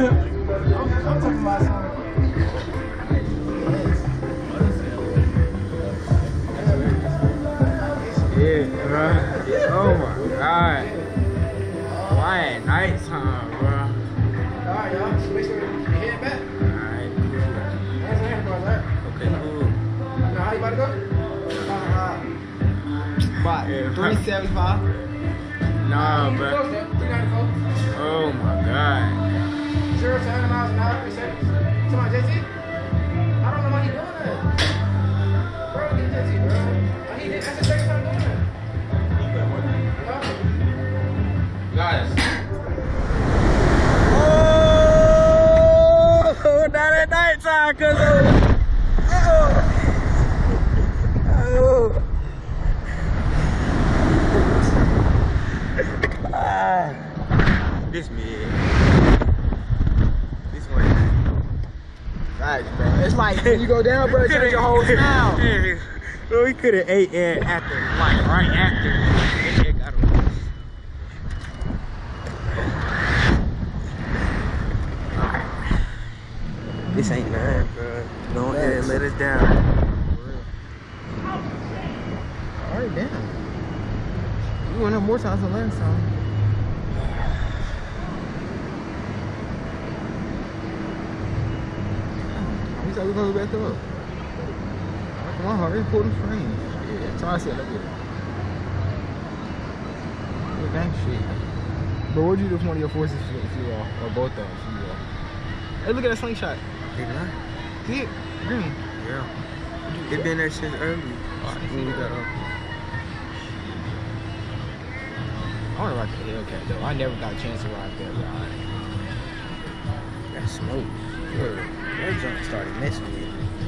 I'm talking about shit, bro. Oh my god. Why at night time, bro? Alright, y'all. So make sure you head back. Alright. That's it, bro. Okay, cool. Now, how you about to go? About 375. Nah, bro. 394. Oh my god. 0 to 100 miles an hour, 3 seconds. Come on, JT. I don't know why he doing that. Bro, get JT, bro. That's the second time doing that. Guys. Oh, not at night time, cause oh. This man. This one. Nice, bro. It's like when you go down, bro, it's your whole smile. Yeah. Well, we could have ate it after, like right after. It got him. This ain't nine, bro. Don't let us down. Alright, damn. You went up more times than last time. He said we're gonna go back up. Come on, hurry, pull the frame. Yeah, that's all I said. Look at it. Look at that shit. But what would you do if one of your forces flew off? Or both of them flew off? Hey, look at that slingshot. See it? Green. Yeah. It been there since early. When we got up. I wanna ride the Hellcat though. I never got a chance to ride that ride. That smoke. That junk started messing with me.